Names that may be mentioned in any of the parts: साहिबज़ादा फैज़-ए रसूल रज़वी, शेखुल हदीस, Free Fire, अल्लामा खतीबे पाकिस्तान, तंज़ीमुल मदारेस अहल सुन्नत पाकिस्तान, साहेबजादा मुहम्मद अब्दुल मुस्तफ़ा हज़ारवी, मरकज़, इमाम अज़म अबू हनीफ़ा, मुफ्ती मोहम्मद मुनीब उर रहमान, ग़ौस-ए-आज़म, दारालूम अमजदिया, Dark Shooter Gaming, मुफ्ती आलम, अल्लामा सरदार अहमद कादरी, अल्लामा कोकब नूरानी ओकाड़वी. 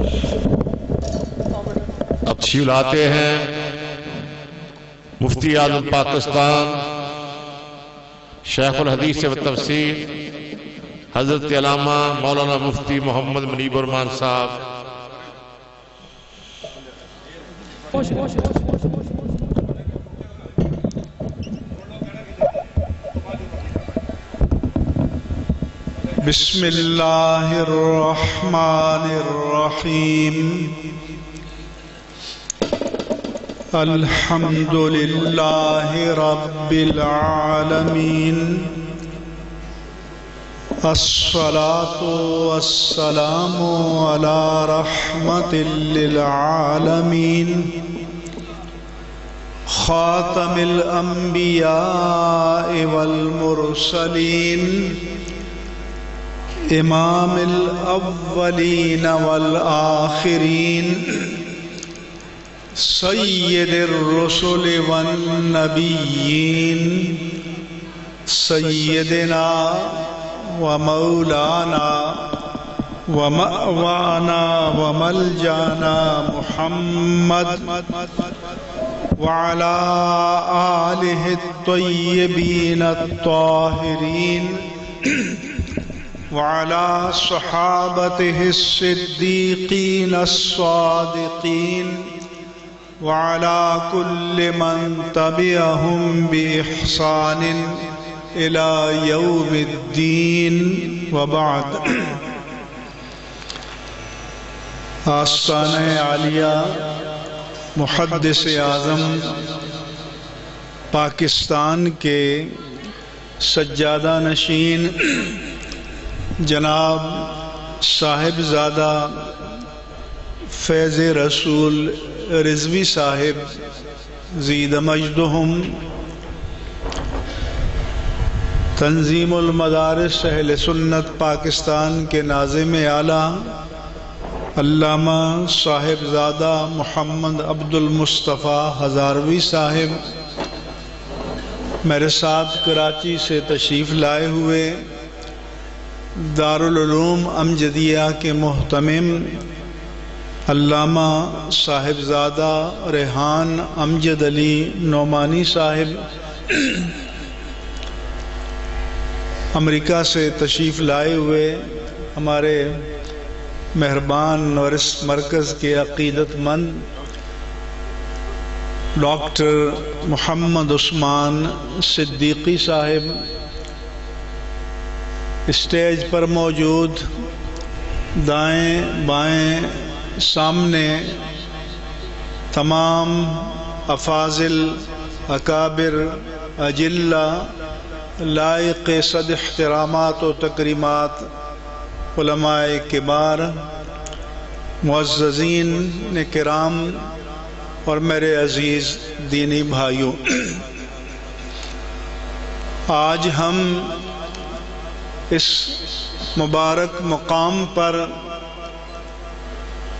अब लाते हैं मुफ्ती आलम पाकिस्तान शेखुल हदीस व तफसीर हज़रत अल्लामा मौलाना मुफ्ती मोहम्मद मुनीब उर रहमान साहब। बिस्मिल्लाहिर्रहमानिर्रहीम अल्हम्दुलिल्लाहि रब्बिल आलमीन अस्सलातु वस्सलामु अला रहमतिल लिल आलमीन खातमिल अंबिया वल मुरसलीन इमामिल अव्वलीन वल आखिरीन सय्यिदिर रुसूल वन नबिय्यीन सय्यिदिना व मौलाना व मअवाना व मलजाना मुहम्मद व अला आलिहि अत्तय्यिबीन अत्ताहिरीन व अला सहाबतिहि अस्सिद्दीकीन अस्सादिकीन वाला कुल्ले मन तबियहुम बिइहसान इला यौमिद्दीन व बाद। आस्ताने आलिया मुहद्दिसे आज़म पाकिस्तान के सज्जादा नशीन जनाब साहिबज़ादा फैज़-ए रसूल रज़वी साहिब ज़ीद मजदहुम, तंज़ीमुल मदारेस अहल सुन्नत पाकिस्तान के नाज़िम आला अल्लामा साहेबजादा मुहम्मद अब्दुल मुस्तफ़ा हज़ारवी साहिब मेरे साथ कराची से तशरीफ़ लाए हुए दारालूम अमजदिया के मोहतमिम अल्लामा साहिबज़ादा रिहान अमजदली नौमानी साहिब अमेरिका से तशरीफ़ लाए हुए हमारे मेहरबान और इस मरकज़ के अक़ीदतमंद डॉक्टर मोहम्मद उस्मान सिद्दीकी साहिब, स्टेज पर मौजूद दाएं बाएं सामने तमाम अफाजिल अकाबिर अजिल्ला लायक़ सद इहतरामात व तकरीमात उलमाए किबार मुअज़्ज़ज़ीन ने किराम और मेरे अज़ीज़ दीनी भाइयों, आज हम इस मुबारक मकाम पर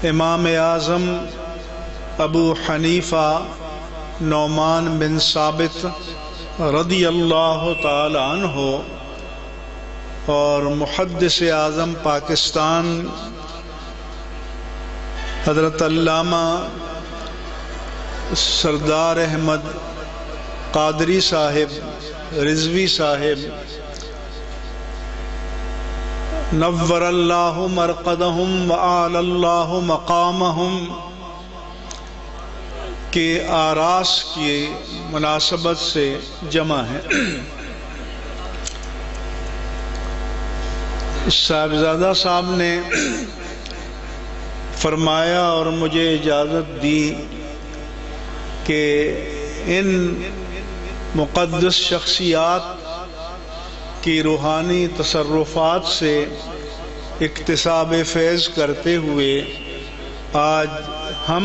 इमाम अज़म अबू हनीफ़ा नौमान बिन साबित रदियल्लाहु ताला अन्हो और मुहद्दिस आज़म पाकिस्तान हज़रत अल्लामा सरदार अहमद कादरी साहिब रिजवी साहिब नव्वरल्लाहु मरकज़हुम व आलल्लाहु मक़ामहुम के आरास की मुनासबत से जमा है। साहिबज़ादा साहब ने फरमाया और मुझे इजाज़त दी कि इन मुक़द्दस शख्सियात की रूहानी तसर्रुफात से इक्तिसाब फैज़ करते हुए आज हम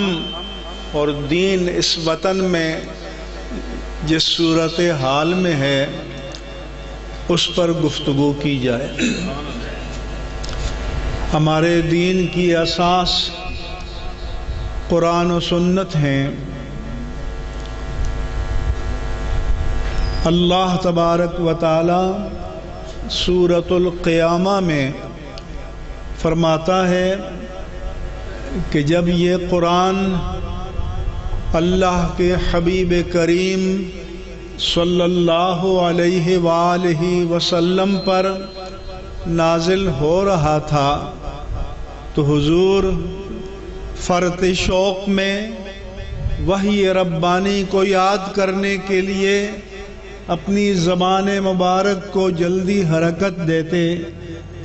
और दीन इस वतन में जिस सूरत हाल में है उस पर गुफ्तगू की जाए। हमारे दीन की असास कुरान और सुन्नत हैं। अल्लाह तबारक व ताला सूरतुल क़ियामा में फरमाता है कि जब ये कुरान अल्लाह के हबीब करीम सल्लल्लाहु अलैहि वालहि वसल्लम पर नाजिल हो रहा था तो हुजूर फ़र्त शौक़ में वही रब्बानी को याद करने के लिए अपनी ज़बान मुबारक को जल्दी हरकत देते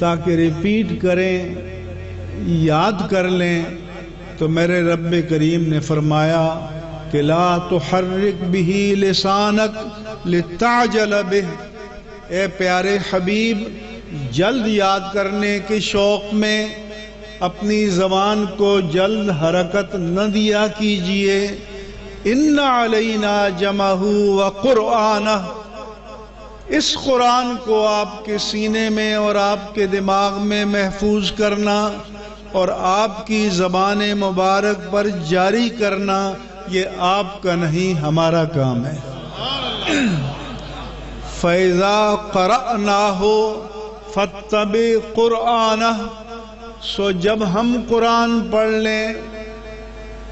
ताकि रिपीट करें, याद कर लें। तो मेरे रब करीम ने फरमाया कि ला तुहर्रिक बिही लिसानक लिताजल बिह, ए प्यारे हबीब, जल्द याद करने के शौक़ में अपनी ज़बान को जल्द हरकत न दिया कीजिए। इन्ना अलैना जमाहू व कुरआनह, इस कुरान को आपके सीने में और आपके दिमाग में महफूज करना और आपकी ज़बान मुबारक पर जारी करना ये आपका नहीं हमारा काम है। फैज़ा क़रअनाहु फत्तबि कुरआनह, सो जब हम कुरान पढ़ लें,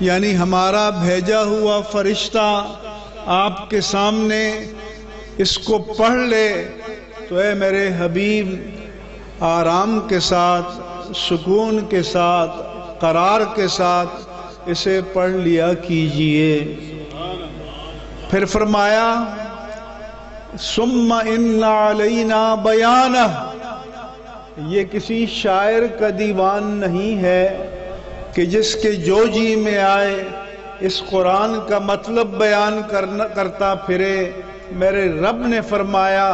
यानी हमारा भेजा हुआ फरिश्ता आपके सामने इसको पढ़ ले, तो ए मेरे हबीब, आराम के साथ, सुकून के साथ, करार के साथ इसे पढ़ लिया कीजिए। फिर फरमाया सुम्मा इन्ना अलैना बयाना, ये किसी शायर का दीवान नहीं है कि जिसके जो जी में आए इस कुरान का मतलब बयान करता फिरे। मेरे रब ने फरमाया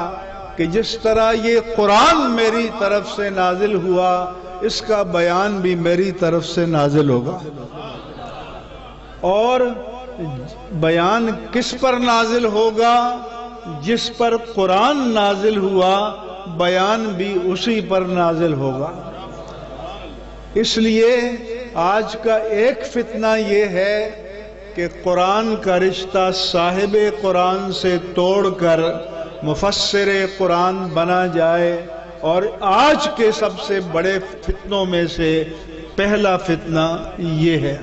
कि जिस तरह ये कुरान मेरी तरफ से नाजिल हुआ इसका बयान भी मेरी तरफ से नाजिल होगा। और बयान किस पर नाजिल होगा? जिस पर कुरान नाजिल हुआ बयान भी उसी पर नाजिल होगा। इसलिए आज का एक फितना ये है कि कुरान का रिश्ता साहिब कुरान से तोड़कर मुफस्सिर कुरान बना जाए। और आज के सबसे बड़े फितनों में से पहला फितना ये है।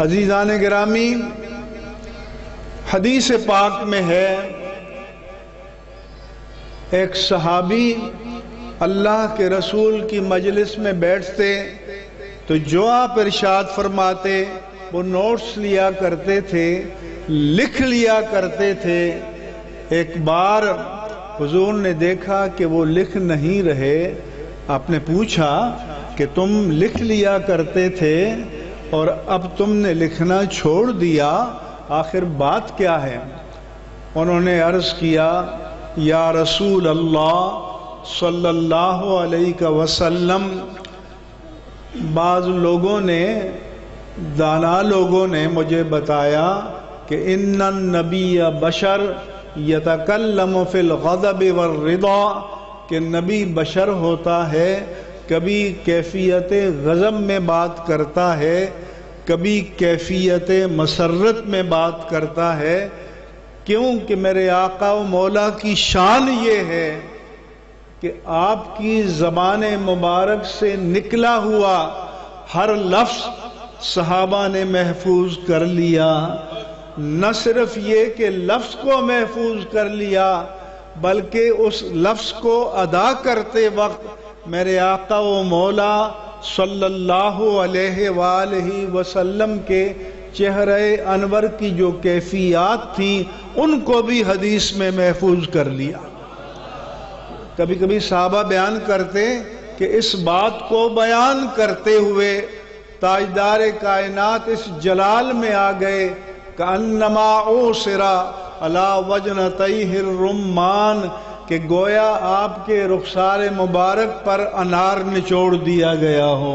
अजीज़ान गिरामी, हदीस पाक में है एक सहाबी अल्लाह के रसूल की मजलिस में बैठते तो जो आप इरशाद फरमाते वो नोट्स लिया करते थे, लिख लिया करते थे। एक बार हुजूर ने देखा कि वो लिख नहीं रहे। आपने पूछा कि तुम लिख लिया करते थे और अब तुमने लिखना छोड़ दिया, आखिर बात क्या है? उन्होंने अर्ज़ किया या रसूल अल्लाह सल्लल्लाहु अलैहि वसल्लम, बाज़ लोगों ने, दाना लोगों ने मुझे बताया कि इन्नन नबीय बशर यतकल्लम फिल गज़ब वर्रिदा, के नबी बशर होता है, कभी कैफियत गज़ब में बात करता है, कभी कैफियत मसरत में बात करता है, क्योंकि मेरे आका व मौला की शान ये है कि आपकी ज़बान मुबारक से निकला हुआ हर लफ्ज़ सहाबा ने महफूज कर लिया। न सिर्फ ये कि लफ्ज़ को महफूज कर लिया बल्कि उस लफ्ज़ को अदा करते वक्त मेरे आका व मौला सल्लल्लाहु अलैहि वालही वसल्लम के चेहरे अनवर की जो कैफियात थी उनको भी हदीस में महफूज कर लिया। कभी कभी साहबा बयान करते कि इस बात को बयान करते हुए ताजदार कायनात इस जलाल में आ गए कन्नमा ओ सिरा अला वजन तैहिर रुम्मान, के गोया आपके रुखसार मुबारक पर अनार निचोड़ दिया गया हो।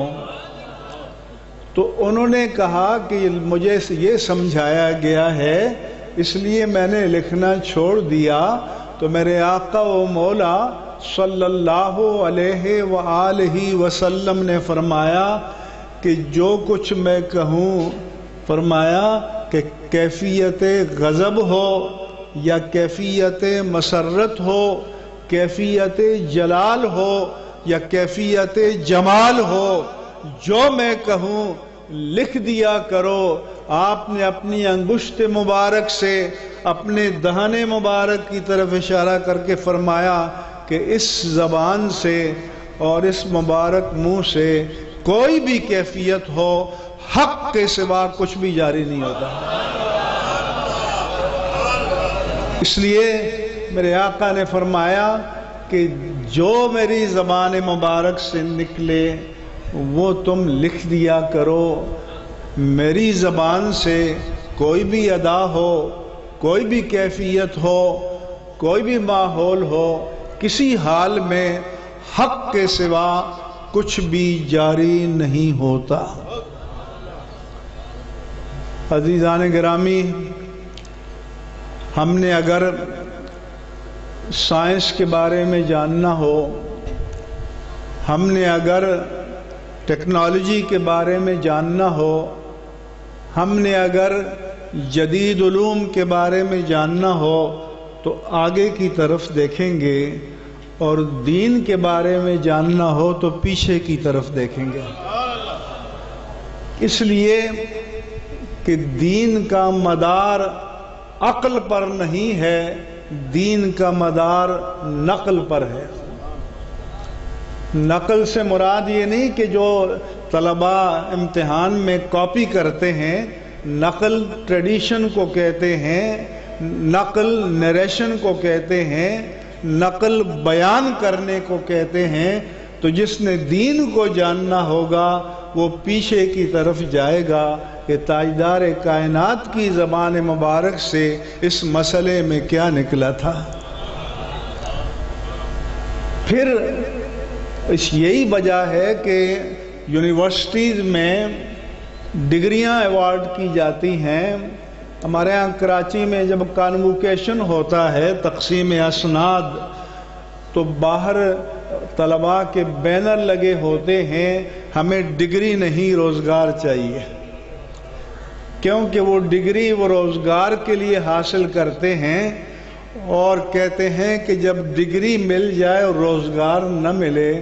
तो उन्होंने कहा कि मुझे ये समझाया गया है इसलिए मैंने लिखना छोड़ दिया। तो मेरे आका व मौला सल्लल्लाहु अलैहि व आलिहि वसल्लम ने फरमाया कि जो कुछ मैं कहूँ, फरमाया कि कैफियत गज़ब हो या कैफियत मसरत हो, कैफियत जलाल हो या कैफियत जमाल हो, जो मैं कहूँ लिख दिया करो। आपने अपनी अंगुश्त मुबारक से अपने दहने मुबारक की तरफ इशारा करके फरमाया कि इस ज़बान से और इस मुबारक मुँह से कोई भी कैफियत हो, हक़ के सिवा कुछ भी जारी नहीं होता। इसलिए मेरे आका ने फरमाया कि जो मेरी ज़बान मुबारक से निकले वो तुम लिख दिया करो। मेरी ज़बान से कोई भी अदा हो, कोई भी कैफियत हो, कोई भी माहौल हो, किसी हाल में हक़ के सिवा कुछ भी जारी नहीं होता। अज़ीज़ान गिरामी, हमने अगर साइंस के बारे में जानना हो, हमने अगर टेक्नोलॉजी के बारे में जानना हो, हमने अगर जदीद उलूम के बारे में जानना हो तो आगे की तरफ देखेंगे, और दीन के बारे में जानना हो तो पीछे की तरफ देखेंगे। इसलिए कि दीन का मदार अक्ल पर नहीं है, दीन का मदार नकल पर है। नकल से मुराद ये नहीं कि जो तलबा इम्तिहान में कॉपी करते हैं, नकल ट्रेडिशन को कहते हैं, नकल नरेशन को कहते हैं, नकल बयान करने को कहते हैं। तो जिसने दीन को जानना होगा वो पीछे की तरफ जाएगा कि ताजदार कायनात की ज़बान मुबारक से इस मसले में क्या निकला था। फिर यही वजह है कि यूनिवर्सिटीज़ में डिग्रियां अवार्ड की जाती हैं। हमारे यहाँ कराची में जब कॉन्वोकेशन होता है, तकसीम असनाद, तो बाहर तलबा के बैनर लगे होते हैं हमें डिग्री नहीं रोज़गार चाहिए, क्योंकि वो डिग्री वो रोज़गार के लिए हासिल करते हैं और कहते हैं कि जब डिग्री मिल जाए और रोज़गार न मिले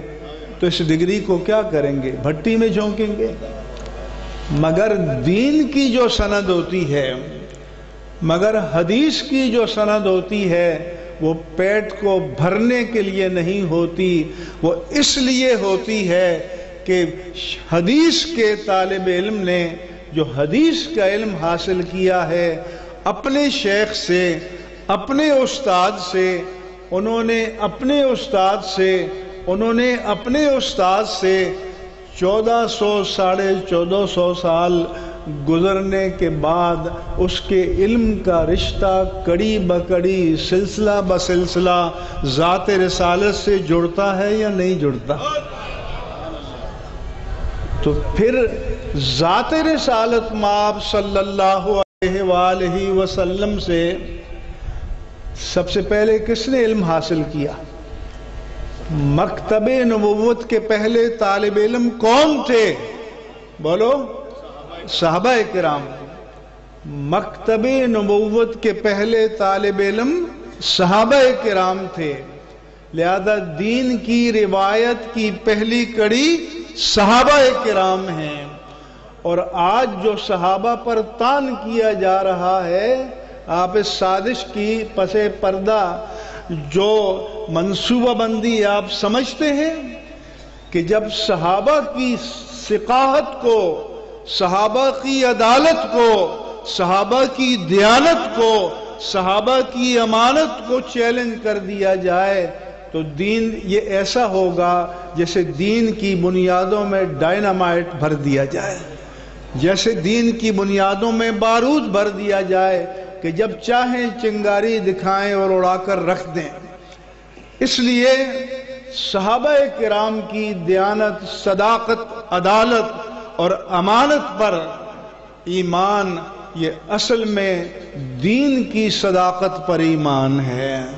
तो इस डिग्री को क्या करेंगे, भट्टी में झोंकेंगे। मगर दीन की जो सनद होती है, मगर हदीस की जो सनद होती है, वो पेट को भरने के लिए नहीं होती, वो इसलिए होती है कि हदीस के तालिब इल्म ने जो हदीस का इल्म हासिल किया है अपने शेख से, अपने उस्ताद से, उन्होंने अपने उस्ताद से 1400 साढ़े 1400 साल गुजरने के बाद उसके इल्म का रिश्ता कड़ी ब कड़ी, सिलसिला ब सिलसिला ज़ात रिसालत से जुड़ता है या नहीं जुड़ता। तो फिर ज़ात रिसालत माब सल्लल्लाहु अलैहि वसल्लम से सबसे पहले किसने इल्म हासिल किया? मकतबे नबुव्वत के पहले तालिब इल्म कौन थे? बोलो, सहाबाए किराम। मकतबे नबुव्वत के पहले तालिब इल्म सहाबाए किराम थे, लिहाजा दीन की रिवायत की पहली कड़ी सहाबाए किराम हैं। और आज जो सहाबा पर तान किया जा रहा है, आप इस साजिश की पसे पर्दा जो मंसूबाबंदी आप समझते हैं कि जब सहाबा की सिकाहत को, सहाबा की अदालत को, सहाबा की दयानत को, सहाबा की अमानत को चैलेंज कर दिया जाए तो दीन ये ऐसा होगा जैसे दीन की बुनियादों में डायनामाइट भर दिया जाए, जैसे दीन की बुनियादों में बारूद भर दिया जाए कि जब चाहें चिंगारी दिखाएं और उड़ाकर रख दें। इसलिए सहाबाए किराम की दयानत, सदाकत, अदालत और अमानत पर ईमान, ये असल में दीन की सदाकत पर ईमान है।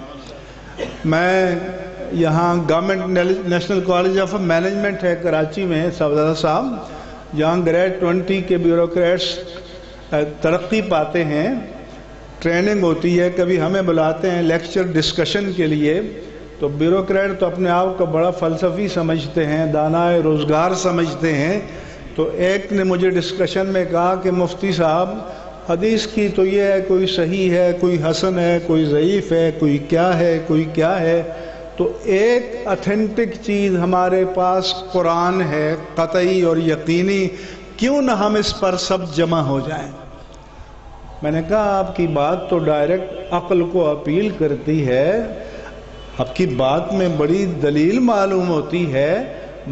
मैं यहाँ government national college of management है कराची में, साहिबज़ादा साहब, जहाँ ग्रेड 20 के ब्यूरोक्रेट्स तरक्की पाते हैं, ट्रेनिंग होती है। कभी हमें बुलाते हैं लेक्चर डिस्कशन के लिए, तो ब्यूरोक्रेट तो अपने आप को बड़ा फ़लसफ़ी समझते हैं, दानाए रोज़गार समझते हैं। तो एक ने मुझे डिस्कशन में कहा कि मुफ्ती साहब हदीस की तो ये है कोई सही है, कोई हसन है, कोई ज़ईफ़ है, कोई क्या है, कोई क्या है। तो एक अथेंटिक चीज़ हमारे पास कुरान है, कतई और यकीनी, क्यों ना हम इस पर सब जमा हो जाएं। मैंने कहा आपकी बात तो डायरेक्ट अक्ल को अपील करती है, आपकी बात में बड़ी दलील मालूम होती है,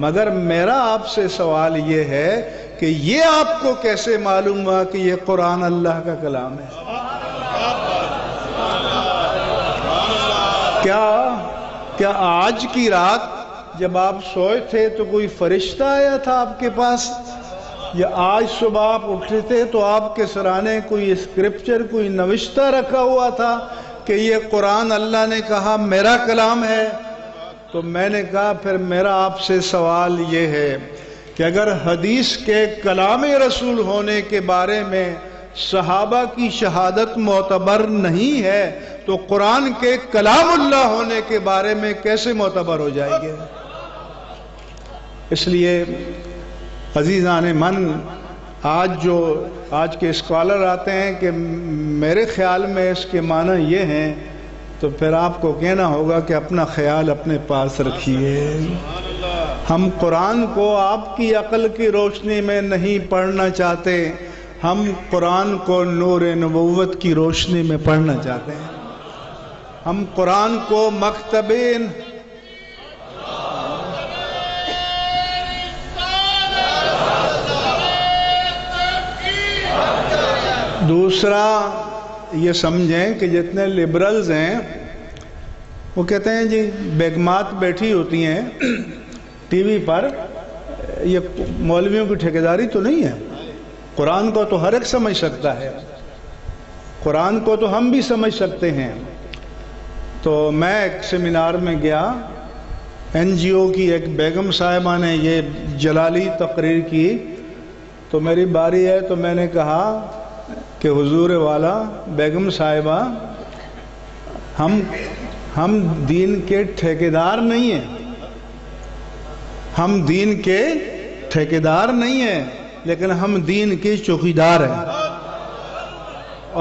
मगर मेरा आपसे सवाल ये है कि ये आपको कैसे मालूम हुआ कि ये कुरान अल्लाह का कलाम है? क्या आज की रात जब आप सोए थे तो कोई फरिश्ता आया था आपके पास, या आज सुबह आप उठे थे तो आपके सराहने कोई स्क्रिप्चर, कोई नविश्ता रखा हुआ था कि ये कुरान अल्लाह ने कहा मेरा कलाम है? तो मैंने कहा फिर मेरा आपसे सवाल ये है कि अगर हदीस के कलाम रसूल होने के बारे में सहाबा की शहादत मोतबर नहीं है तो कुरान के कलामुल्लाह होने के बारे में कैसे मोतबर हो जाएंगे? इसलिए अज़ीज़ान मन, आज के स्कॉलर आते हैं कि मेरे ख्याल में इसके माना ये हैं, तो फिर आपको कहना होगा कि अपना ख्याल अपने पास रखिए। हम कुरान को आपकी अकल की रोशनी में नहीं पढ़ना चाहते, हम कुरान को नूर नबूवत की रोशनी में पढ़ना चाहते हैं। हम कुरान को मकतबेन दूसरा ये समझें कि जितने लिबरल्स हैं वो कहते हैं जी बेगमात बैठी होती हैं टीवी पर, ये मौलवियों की ठेकेदारी तो नहीं है। कुरान को तो हर एक समझ सकता है, कुरान को तो हम भी समझ सकते हैं। तो मैं एक सेमिनार में गया, एनजीओ की एक बेगम साहिबा ने ये जलाली तकरीर की तो मेरी बारी है, तो मैंने कहा कि हुजूर वाला बेगम साहिबा, हम दीन के ठेकेदार नहीं हैं, हम दीन के ठेकेदार नहीं हैं, लेकिन हम दीन के चौकीदार हैं।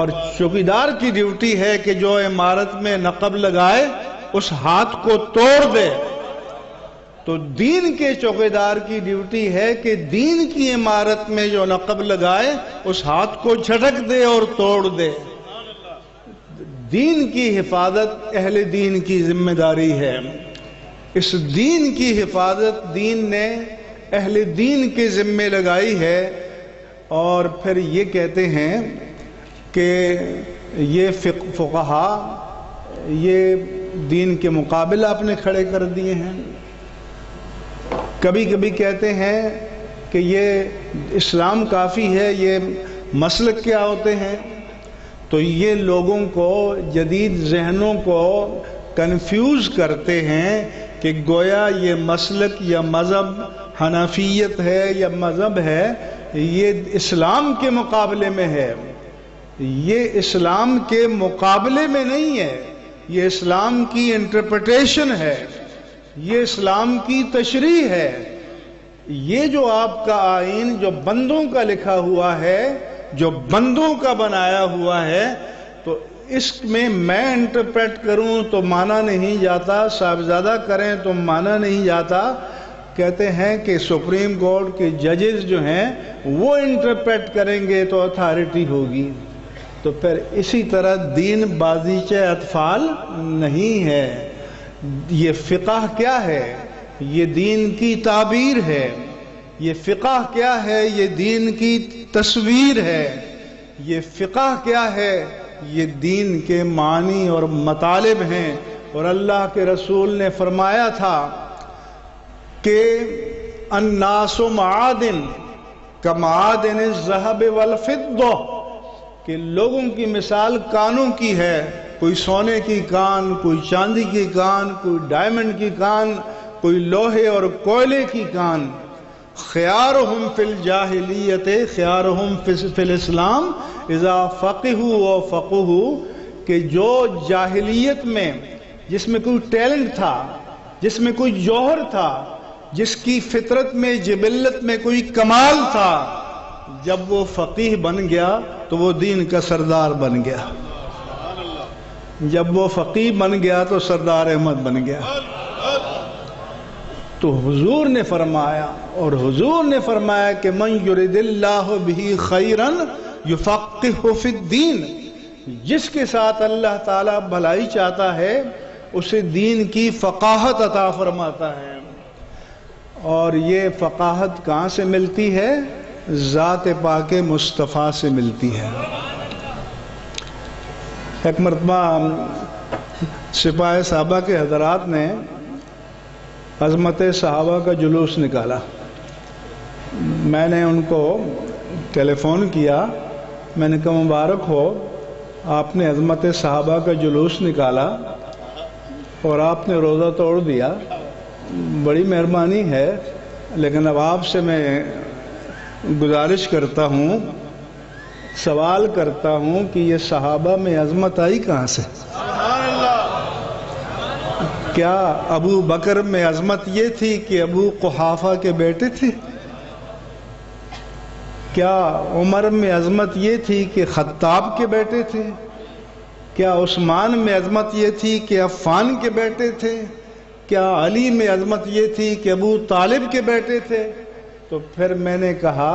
और चौकीदार की ड्यूटी है कि जो इमारत में नक़ब लगाए उस हाथ को तोड़ दे। तो दीन के चौकीदार की ड्यूटी है कि दीन की इमारत में जो नक़ब लगाए उस हाथ को झटक दे और तोड़ दे। दीन की हिफाजत अहले दीन की जिम्मेदारी है। इस दीन की हिफाजत दीन ने अहले दीन के जिम्मे लगाई है। और फिर ये कहते हैं कि ये फुक़हा ये दीन के मुकाबले आपने खड़े कर दिए हैं। कभी कभी कहते हैं कि ये इस्लाम काफ़ी है, ये मसलक क्या होते हैं। तो ये लोगों को, जदीद जहनों को कन्फ्यूज़ करते हैं कि गोया ये मसलक या मज़हब हनाफियत है या मज़हब है, ये इस्लाम के मुकाबले में है। ये इस्लाम के मुकाबले में नहीं है, ये इस्लाम की इंटरप्रिटेशन है, ये इस्लाम की तशरी है। ये जो आपका आइन, जो बंदों का लिखा हुआ है, जो बंदों का बनाया हुआ है, तो इसमें मैं इंटरप्रेट करूं तो माना नहीं जाता, साहिबज़ादा करें तो माना नहीं जाता। कहते हैं कि सुप्रीम कोर्ट के जजेस जो हैं वो इंटरप्रेट करेंगे तो अथॉरिटी होगी। तो फिर इसी तरह दीन बाज़ीचे अतफाल नहीं है। ये फ़िक़ह क्या है? ये दीन की ताबीर है। ये फ़िक़ह क्या है? ये दीन की तस्वीर है। ये फ़िक़ह क्या है? ये दीन के मानी और मतालिब हैं। और अल्लाह के रसूल ने फरमाया था कि अन्नासु मादिन कमादिन ज़हब वल फ़िद्दा, कि लोगों की मिसाल कानों की है। कोई सोने की कान, कोई चांदी की कान, कोई डायमंड की कान, कोई लोहे और कोयले की कान। ख़यारुहुम फिल जाहिलियत ख़यारुहुम फिल इस्लाम इज़ा फ़क़िहू व फ़क़ुहू, कि जो जाहिलियत में जिसमें कोई टैलेंट था, जिसमें कोई जौहर था, जिसकी फितरत में जबिल्लत में कोई कमाल था, जब वो फकीह बन गया तो वो दीन का सरदार बन गया। जब वो फकीह बन गया तो सरदार अहमद बन गया। तो हुजूर ने फरमाया, और हुजूर ने फरमाया कि मन युरिदिल्लाहु बिही खैरन युफ़क़्क़िहु फ़िद्दीन, जिसके साथ अल्लाह ताला भलाई चाहता है उसे दीन की फ़क़ाहत अता फरमाता है। और ये फ़क़ाहत कहाँ से मिलती है? ज़ात पाक मुस्तफ़ा से मिलती है। एक मरतबा सिपाही साहबा के हज़रात ने अज़मत सहाबा का जुलूस निकाला। मैंने उनको टेलीफोन किया, मैंने कहा मुबारक हो, आपने अज़मत सहाबा का जुलूस निकाला और आपने रोज़ा तोड़ दिया, बड़ी मेहरबानी है, लेकिन अब आपसे मैं गुजारिश करता हूँ, सवाल करता हूँ कि ये सहाबा में अज़मत आई कहाँ से? क्या अबू बकर में अज़मत ये थी कि अबू कुहाफा के बेटे थे? क्या उमर में अज़मत ये थी कि खत्ताब के बेटे थे? क्या उस्मान में अज़मत ये थी कि अफ़ान के बेटे थे? क्या अली में अज़मत ये थी कि अबू तालिब के बेटे थे? तो फिर मैंने कहा,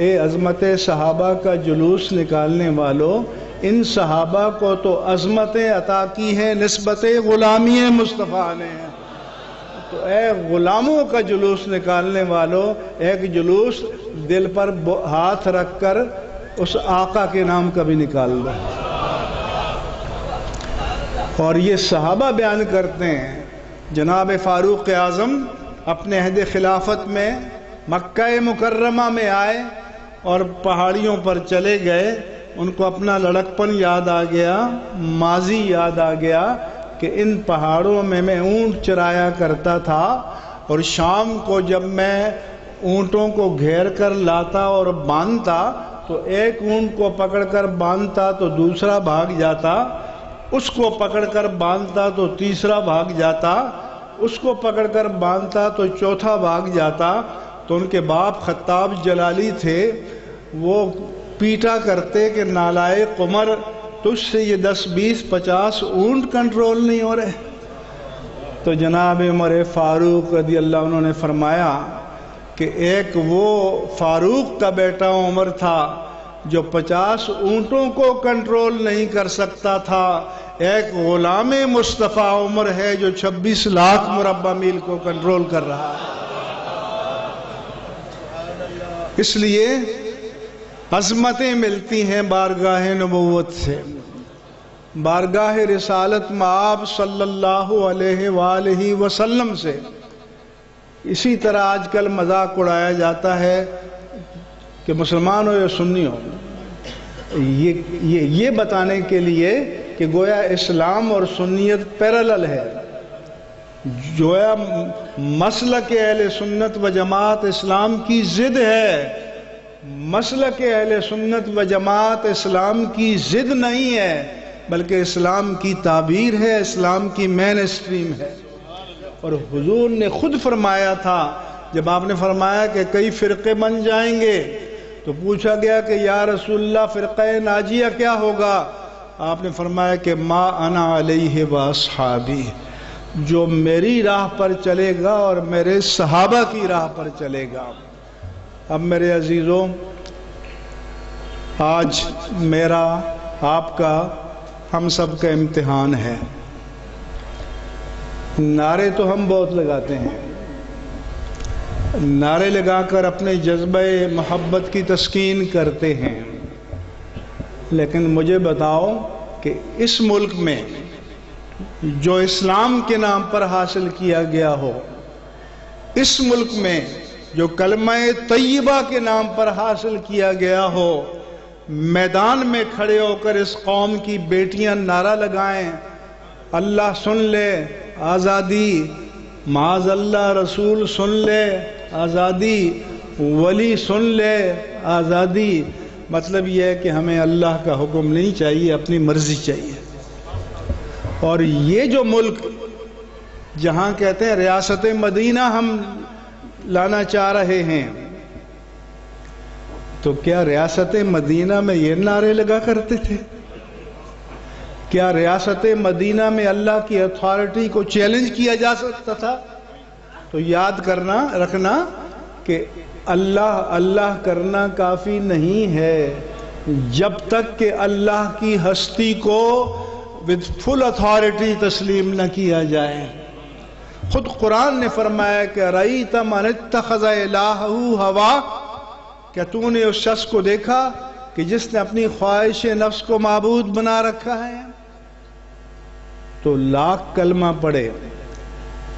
ए अज़मत सहाबा का जुलूस निकालने वालों, इन सहाबा को तो अज़मतें अता की हैं निस्बत ग़ुलामी मुस्तफ़ा ने। तो ए ग़ुलामों का जुलूस निकालने वालों, एक जुलूस दिल पर हाथ रख कर उस आका के नाम का भी निकाल दो। और ये सहाबा बयान करते हैं, जनाब फ़ारूक़ आज़म अपने अहद खिलाफत में मक्का मुकर्रमा में आए और पहाड़ियों पर चले गए, उनको अपना लड़कपन याद आ गया, माजी याद आ गया कि इन पहाड़ों में मैं ऊँट चराया करता था और शाम को जब मैं ऊँटों को घेर कर लाता और बांधता तो एक ऊँट को पकड़कर बांधता तो दूसरा भाग जाता, उसको पकड़कर बांधता तो तीसरा भाग जाता, उसको पकड़कर बांधता तो चौथा भाग जाता। तो उनके बाप खत्ताब जलाली थे, वो पीटा करते कि नालायक उमर, तुझसे ये 10, 20, 50 ऊँट कंट्रोल नहीं हो रहे। तो जनाब उमर फ़ारूक रज़ी अल्लाह उन्होंने फरमाया कि एक वो फ़ारूक का बेटा उमर था जो 50 ऊँटों को कंट्रोल नहीं कर सकता था, एक ग़ुलाम मुस्तफ़ा उमर है जो 26 लाख मुरब्बा मील को कंट्रोल कर रहा है। इसलिए अज़मतें मिलती हैं बारगाह नबूवत से, बारगाह रिसालत मआब सल्लल्लाहु अलैहि वसल्लम से। इसी तरह आजकल मजाक उड़ाया जाता है कि मुसलमान हो या सुन्नी हो, ये बताने के लिए कि गोया इस्लाम और सुन्नियत पैरेलल है, जोया मसलक अहले सुन्नत व जमात इस्लाम की ज़िद है। मसलक अहले सुन्नत व जमात इस्लाम की ज़िद नहीं है, बल्कि इस्लाम की ताबीर है, इस्लाम की मेन स्ट्रीम है। और हुजूर ने खुद फरमाया था, जब आपने फरमाया कि कई फ़िरक़े बन जाएंगे तो पूछा गया कि या रसूलल्लाह फ़िरक़ा नाजिया क्या होगा? आपने फरमाया कि मा अना अलैहि व अस्हाबी, जो मेरी राह पर चलेगा और मेरे सहाबा की राह पर चलेगा। अब मेरे अजीज़ों, आज मेरा, आपका, हम सब का इम्तिहान है। नारे तो हम बहुत लगाते हैं, नारे लगाकर अपने जज्बे मोहब्बत की तस्कीन करते हैं, लेकिन मुझे बताओ कि इस मुल्क में जो इस्लाम के नाम पर हासिल किया गया हो, इस मुल्क में जो कलमा-ए तय्यबा के नाम पर हासिल किया गया हो, मैदान में खड़े होकर इस कौम की बेटियां नारा लगाएं, अल्लाह सुन ले आज़ादी, माज़ल्लाह रसूल सुन ले आज़ादी, वली सुन ले आज़ादी। मतलब यह है कि हमें अल्लाह का हुक्म नहीं चाहिए, अपनी मर्जी चाहिए। और ये जो मुल्क जहाँ कहते हैं रियासत मदीना हम लाना चाह रहे हैं, तो क्या रियासत मदीना में ये नारे लगा करते थे? क्या रियासत मदीना में अल्लाह की अथॉरिटी को चैलेंज किया जा सकता था? तो याद करना रखना कि अल्लाह अल्लाह करना काफ़ी नहीं है जब तक कि अल्लाह की हस्ती को विद फुल अथॉरिटी तस्लीम न किया जाए। खुद कुरान ने फरमाया कि रईत मन इत्तखज़ इलाहू हवा, क्या तूने उस शख्स को देखा कि जिसने अपनी ख्वाहिश नफ्स को माबूद बना रखा है? तो लाख कलमा पढ़े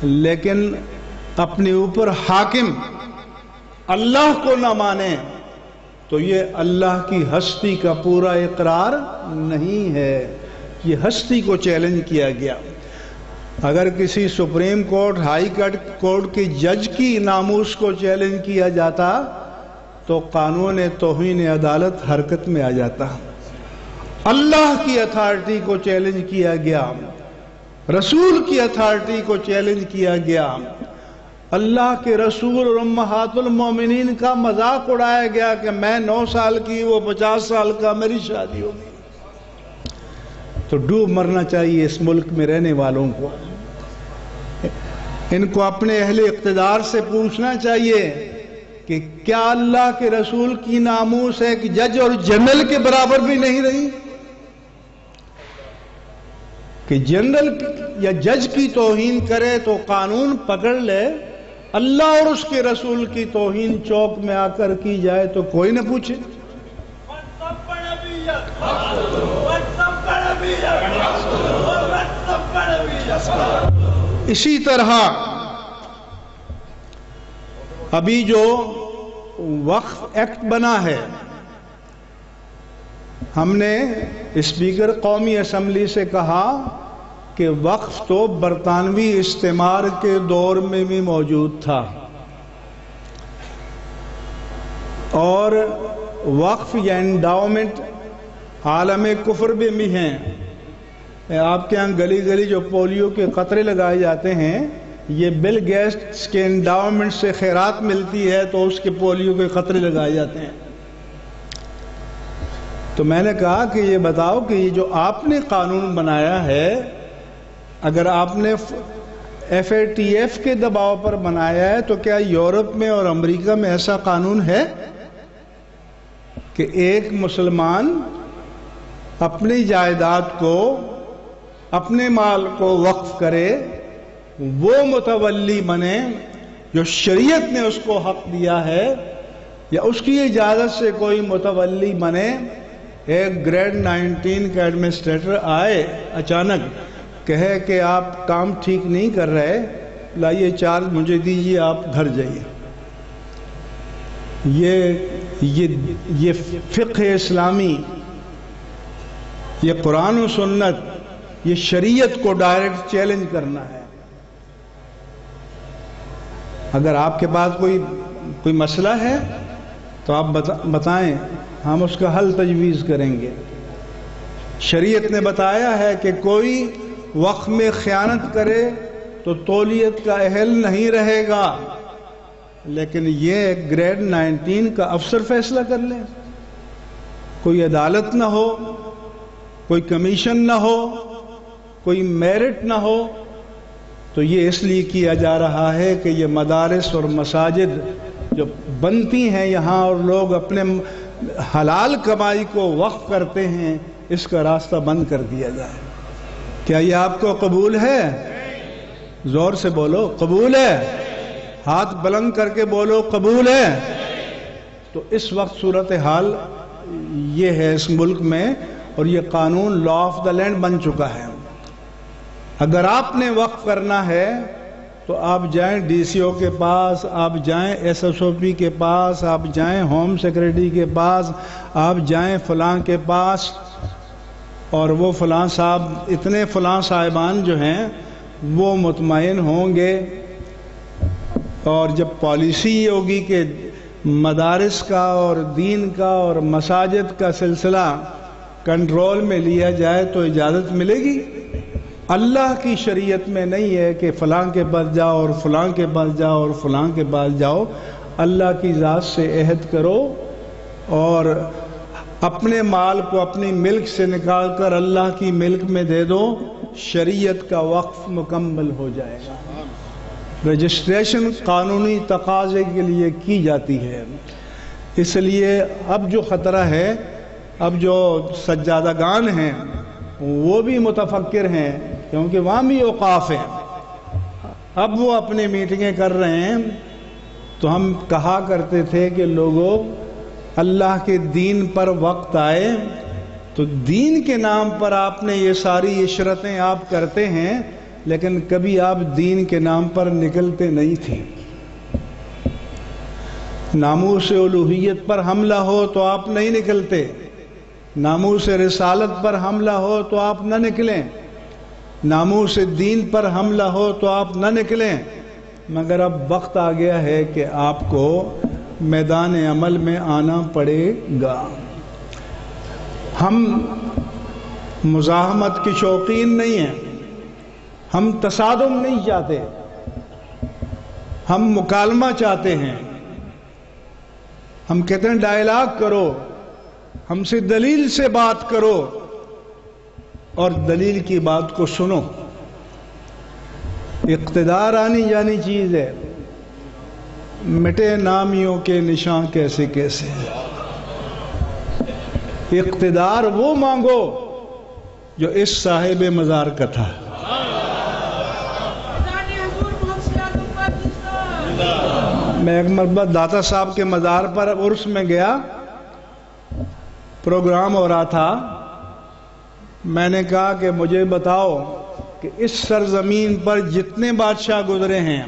लेकिन अपने ऊपर हाकिम अल्लाह को ना माने तो ये अल्लाह की हस्ती का पूरा इकरार नहीं है। ये हस्ती को चैलेंज किया गया। अगर किसी सुप्रीम कोर्ट हाई कोर्ट के जज की नामूस को चैलेंज किया जाता तो कानून तौहीन अदालत हरकत में आ जाता। अल्लाह की अथॉरिटी को चैलेंज किया गया, रसूल की अथॉरिटी को चैलेंज किया गया, अल्लाह के रसूल और उम्महातुल मोमिनीन का मजाक उड़ाया गया कि मैं 9 साल की, वो 50 साल का, मेरी शादी होगी। तो डूब मरना चाहिए इस मुल्क में रहने वालों को। इनको अपने अहले इक़्तिदार से पूछना चाहिए कि क्या अल्लाह के रसूल की नामूस है कि जज और जनरल के बराबर भी नहीं रही, कि जनरल या जज की तौहीन करे तो कानून पकड़ ले, अल्लाह और उसके रसूल की तौहीन चौक में आकर की जाए तो कोई ना पूछे। इसी तरह अभी जो वक्फ एक्ट बना है, हमने स्पीकर कौमी असम्बली से कहा कि वक्फ तो बरतानवी इस्तेमार के दौर में भी मौजूद था और वक्फ या एंडाउमेंट आलम कुफर में हैं। आपके यहाँ गली गली जो पोलियो के कतरे लगाए जाते हैं, ये बिल गेट्स के एंडाउमेंट से खैरात मिलती है तो उसके पोलियो के खतरे लगाए जाते हैं। तो मैंने कहा कि ये बताओ कि ये जो आपने कानून बनाया है, अगर आपने FATF के दबाव पर बनाया है तो क्या यूरोप में और अमेरिका में ऐसा कानून है कि एक मुसलमान अपनी जायदाद को, अपने माल को वक्फ करे, वो मुतवल्ली बने जो शरीयत ने उसको हक दिया है, या उसकी इजाज़त से कोई मुतवल्ली बने? एक ग्रेड 19 का एडमिनिस्ट्रेटर आए, अचानक कहे कि आप काम ठीक नहीं कर रहे, लाइए चार्ज मुझे दीजिए, आप घर जाइए। ये फ़िक़्ह इस्लामी, ये कुरान और सुन्नत, ये शरीयत को डायरेक्ट चैलेंज करना है। अगर आपके पास कोई मसला है तो आप बताएं, हम उसका हल तजवीज़ करेंगे। शरीयत ने बताया है कि कोई वक़्त में ख़यानत करे तो तौलियत का अहल नहीं रहेगा, लेकिन ये ग्रेड 19 का अफसर फैसला कर ले, कोई अदालत ना हो, कोई कमीशन ना हो, कोई मेरिट ना हो। तो ये इसलिए किया जा रहा है कि ये मदारस और मसाजिद जो बनती हैं यहाँ और लोग अपने हलाल कमाई को वक्फ करते हैं, इसका रास्ता बंद कर दिया जाए। क्या ये आपको कबूल है? ज़ोर से बोलो, कबूल है। हाथ बुलंद करके बोलो, कबूल है। तो इस वक्त सूरत हाल ये है इस मुल्क में, और ये कानून लॉ ऑफ द लैंड बन चुका है। अगर आपने वक्फ करना है तो आप जाएं DCO के पास, आप जाएं SSOP के पास, आप जाएं होम सेक्रेटरी के पास, आप जाएं फलां के पास, और वो फलां साहब, इतने फलां साहिबान जो हैं वो मुतमईन होंगे। और जब पॉलिसी ये होगी कि मदारिस का और दीन का और मसाजिद का सिलसिला कंट्रोल में लिया जाए तो इजाज़त मिलेगी। अल्लाह की शरीयत में नहीं है कि फ़लाँ के पास जाओ और फ़लाँ के पास जाओ और फ़लाँ के पास जाओ। अल्लाह की ज़ात से अहद करो और अपने माल को अपनी मिल्क से निकाल कर अल्लाह की मिल्क में दे दो, शरीयत का वक्फ मुकम्मल हो जाएगा। रजिस्ट्रेशन कानूनी तकाजे के लिए की जाती है। इसलिए अब जो ख़तरा है, अब जो सज्जादागान हैं वो भी मुतफक्किर हैं, क्योंकि वहाँ भी औकाफ हैं, अब वो अपनी मीटिंगें कर रहे हैं। तो हम कहा करते थे कि लोगों, अल्लाह के दीन पर वक्त आए। तो दीन के नाम पर आपने ये सारी इशरतें आप करते हैं, लेकिन कभी आप दीन के नाम पर निकलते नहीं थे। नामूस उलूहियत पर हमला हो तो आप नहीं निकलते, नामूस रिसालत पर हमला हो तो आप ना निकलें, नामूस दीन पर हमला हो तो आप ना निकलें। मगर अब वक्त आ गया है कि आपको मैदान अमल में आना पड़ेगा। हम मुज़ाहमत के शौकीन नहीं हैं, हम तसादुम नहीं चाहते, हम मुकालमा चाहते हैं। हम कहते हैं डायलॉग करो, हमसे दलील से बात करो और दलील की बात को सुनो। इक़्तिदार आनी जानी चीज़ है, मिटे नामियों के निशान कैसे कैसे। इक़्तिदार वो मांगो जो इस साहिब मज़ार का था। मैं एक मरतबा दाता साहब के मज़ार पर उर्स में गया, प्रोग्राम हो रहा था। मैंने कहा कि मुझे बताओ कि इस सरजमीन पर जितने बादशाह गुजरे हैं,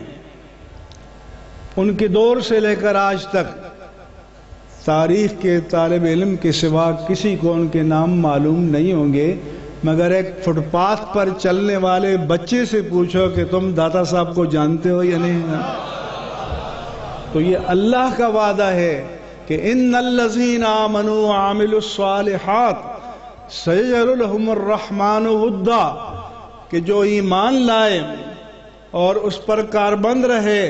उनके दौर से लेकर आज तक तारीख के तालिब इल्म के सिवा किसी को उनके नाम मालूम नहीं होंगे। मगर एक फुटपाथ पर चलने वाले बच्चे से पूछो कि तुम दाता साहब को जानते हो या नहीं। तो ये अल्लाह का वादा है कि इन्नल्लज़ीना आमनू आमिलुस्सालिहात सयजअलुहुमुर्रहमानु वुद्दा, कि जो ईमान लाए और उस पर कारबंद रहे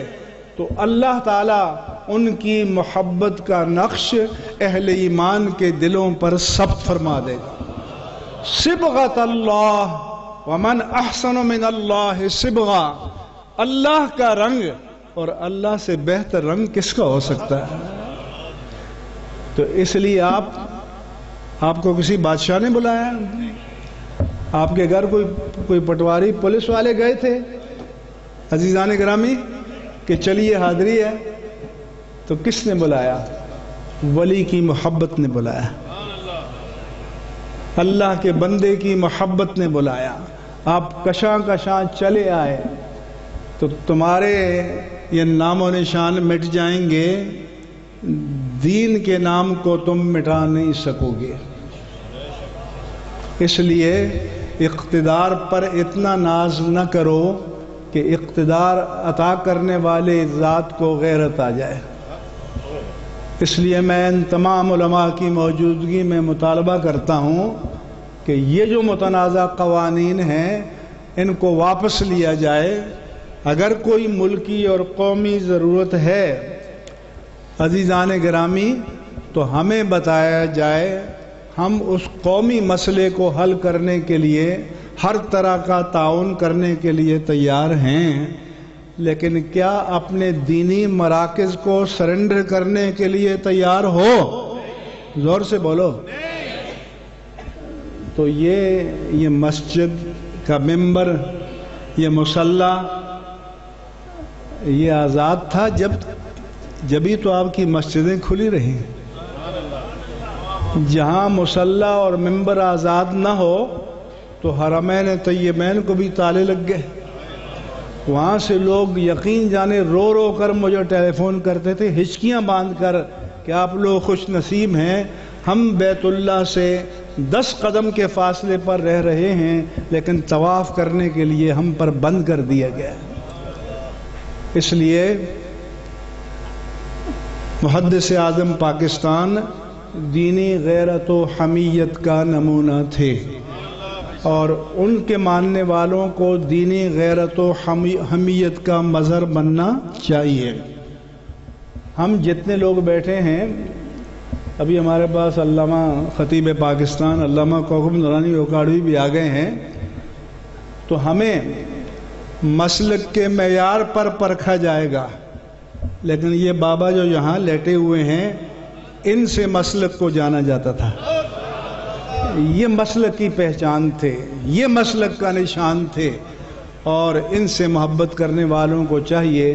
तो अल्लाह ताला उनकी मोहब्बत का नक्श अहले ईमान के दिलों पर सब्त फरमा देगा। सिबग़तल्लाह वमन अहसनु मिनल्लाह सिबग़ा, अल्लाह का रंग और अल्लाह से बेहतर रंग किसका हो सकता है। तो इसलिए आपको किसी बादशाह ने बुलाया, आपके घर कोई पटवारी पुलिस वाले गए थे। अजीज़ान गिरामी कि चलिए हाज़री है, तो किसने बुलाया? वली की मोहब्बत ने बुलाया, अल्लाह के बंदे की मोहब्बत ने बुलाया। आप कशां कशां चले आए तो तुम्हारे ये नामो निशान मिट जाएंगे, दीन के नाम को तुम मिटा नहीं सकोगे। इसलिए इक़्तिदार पर इतना नाज न करो कि इक़्तिदार अता करने वाले ज़ात को गैरत आ जाए। इसलिए मैं इन तमाम उलमा की मौजूदगी में मुतालबा करता हूँ कि ये जो मुतनाज़ा क़वानीन हैं, इनको वापस लिया जाए। अगर कोई मुल्की और कौमी ज़रूरत है अज़ीज़ान गिरामी, तो हमें बताया जाए। हम उस कौमी मसले को हल करने के लिए हर तरह का ताउन करने के लिए तैयार हैं, लेकिन क्या अपने दीनी मराकज़ को सरेंडर करने के लिए तैयार हो? ज़ोर से बोलो। तो ये मस्जिद का मिंबर, ये मुसल्ला, ये आज़ाद था जब ही तो आपकी मस्जिदें खुली रहीं। जहाँ मुसल्ला और मिंबर आज़ाद ना हो तो हरमैन तय्यबैन को भी ताले लग गए। वहाँ से लोग यकीन जाने रो रो कर मुझे टेलीफोन करते थे, हिचकियाँ बांध कर कि आप लोग खुश नसीब हैं, हम बैतुल्लाह से 10 कदम के फासले पर रह रहे हैं, लेकिन तवाफ़ करने के लिए हम पर बंद कर दिया गया। इसलिए मुहद्दिस आज़म पाकिस्तान दीनी गैरत व हमीयत का नमूना थे। और उनके मानने वालों को दीनी गैरत व हमीयत का मज़हर बनना चाहिए। हम जितने लोग बैठे हैं, अभी हमारे पास अल्लामा खतीबे पाकिस्तान, अल्लामा कोकब नूरानी ओकाड़वी भी आ गए हैं, तो हमें मसलक के मयार पर परखा जाएगा। लेकिन ये बाबा जो यहाँ लेटे हुए हैं, इनसे मसलक को जाना जाता था। ये मसलक की पहचान थे, ये मसलक का निशान थे, और इनसे मोहब्बत करने वालों को चाहिए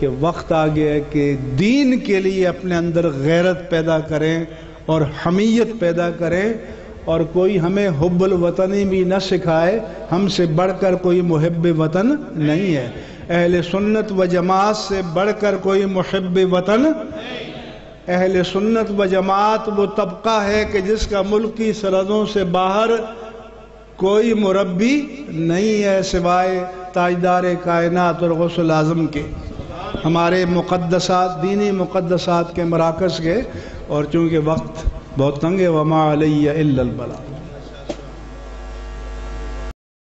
कि वक्त आ गया कि दीन के लिए अपने अंदर गैरत पैदा करें और हमीयत पैदा करें, और कोई हमें हुब्बुल वतनी भी न सिखाए, हमसे बढ़कर कोई मुहिब वतन नहीं है। अहले सुन्नत व जमात से बढ़कर कोई मुहिब वतन, अहले सुन्नत व जमात वो तबका है कि जिसका मुल्क की सरहदों से बाहर कोई मुरब्बी नहीं है सिवाय ताजदार कायनात और ग़ौस-ए-आज़म के, हमारे मुक़द्दसात, दीनी मुक़द्दसात के मरकज़ के। और चूँकि वक्त बहुत तंग है, वमा अलैया इल्लल बला।